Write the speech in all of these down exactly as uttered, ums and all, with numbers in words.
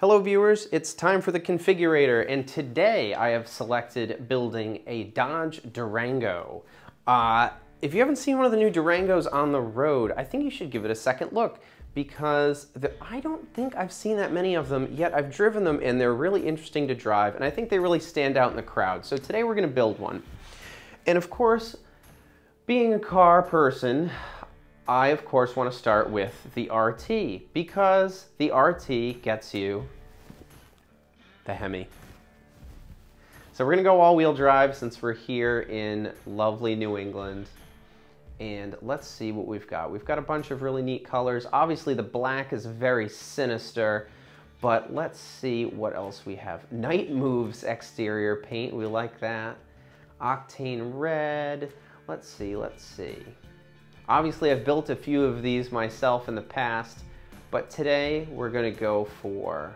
Hello viewers, it's time for the configurator, and today I have selected building a Dodge Durango. Uh, if you haven't seen one of the new Durangos on the road, I think you should give it a second look because the, I don't think I've seen that many of them, yet I've driven them and they're really interesting to drive, and I think they really stand out in the crowd. So today we're gonna build one. And of course, being a car person, I of course want to start with the R T because the R T gets you the Hemi. So we're gonna go all-wheel drive since we're here in lovely New England, and let's see what we've got. We've got a bunch of really neat colors. Obviously the black is very sinister, but let's see what else we have. Night Moves Exterior Paint, we like that. Octane Red, let's see, let's see. Obviously, I've built a few of these myself in the past, but today we're gonna go for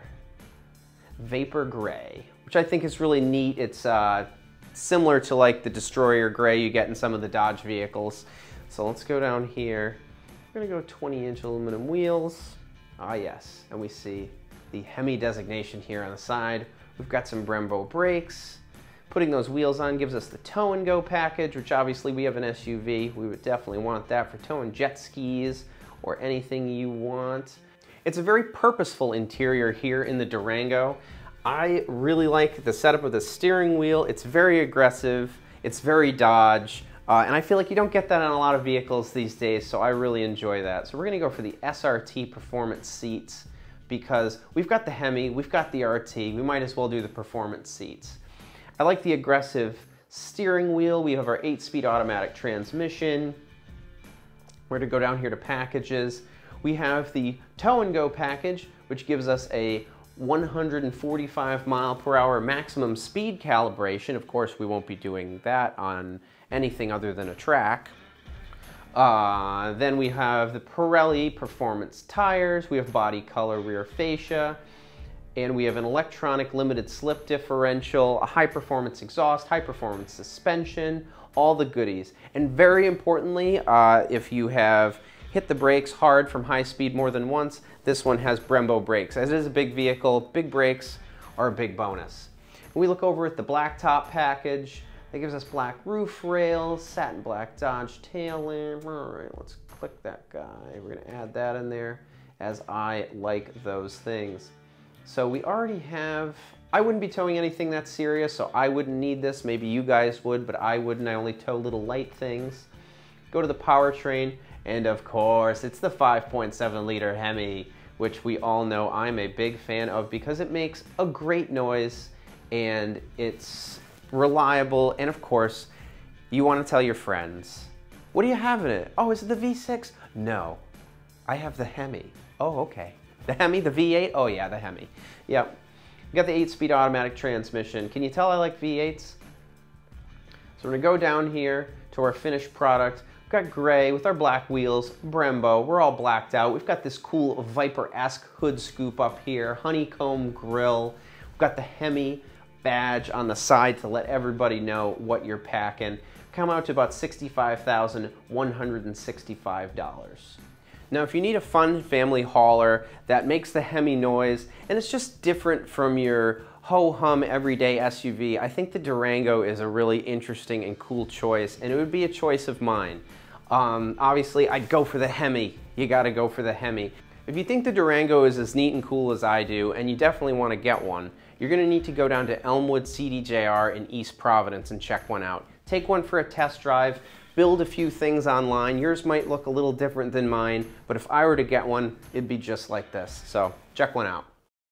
Vapor Gray, which I think is really neat. It's uh, similar to like the Destroyer Gray you get in some of the Dodge vehicles. So let's go down here. We're gonna go twenty inch aluminum wheels. Ah yes, and we see the Hemi designation here on the side. We've got some Brembo brakes. Putting those wheels on gives us the tow and go package, which obviously we have an S U V. We would definitely want that for towing jet skis or anything you want. It's a very purposeful interior here in the Durango. I really like the setup of the steering wheel. It's very aggressive. It's very Dodge. Uh, and I feel like you don't get that on a lot of vehicles these days, so I really enjoy that. So we're gonna go for the S R T performance seats because we've got the Hemi, we've got the R T, we might as well do the performance seats. I like the aggressive steering wheel. We have our eight-speed automatic transmission. We're to go down here to packages. We have the tow and go package, which gives us a one hundred forty-five mile per hour maximum speed calibration. Of course, we won't be doing that on anything other than a track. Uh, then we have the Pirelli performance tires. We have body color, rear fascia. And we have an electronic limited slip differential, a high-performance exhaust, high-performance suspension, all the goodies. And very importantly, uh, if you have hit the brakes hard from high speed more than once, this one has Brembo brakes. As it is a big vehicle, big brakes are a big bonus. When we look over at the black top package, that gives us black roof rails, satin black Dodge tail lamp. All right, let's click that guy. We're gonna add that in there as I like those things. So we already have, I wouldn't be towing anything that serious, so I wouldn't need this. Maybe you guys would, but I wouldn't. I only tow little light things. Go to the powertrain, and of course, it's the five point seven liter Hemi, which we all know I'm a big fan of because it makes a great noise, and it's reliable, and of course, you want to tell your friends, what do you have in it? Oh, is it the V six? No, I have the Hemi. Oh, okay. The Hemi, the V eight? Oh yeah, the Hemi. Yep. We got the eight-speed automatic transmission. Can you tell I like V eights? So we're gonna go down here to our finished product. We've got gray with our black wheels, Brembo, we're all blacked out. We've got this cool Viper-esque hood scoop up here, honeycomb grill. We've got the Hemi badge on the side to let everybody know what you're packing. Come out to about sixty-five thousand one hundred sixty-five dollars. Now, if you need a fun family hauler that makes the Hemi noise, and it's just different from your ho-hum everyday S U V, I think the Durango is a really interesting and cool choice, and it would be a choice of mine. Um, obviously, I'd go for the Hemi. You gotta go for the Hemi. If you think the Durango is as neat and cool as I do, and you definitely wanna get one, you're gonna need to go down to Elmwood C D J R in East Providence and check one out. Take one for a test drive. Build a few things online. Yours might look a little different than mine, but if I were to get one, it'd be just like this. So check one out.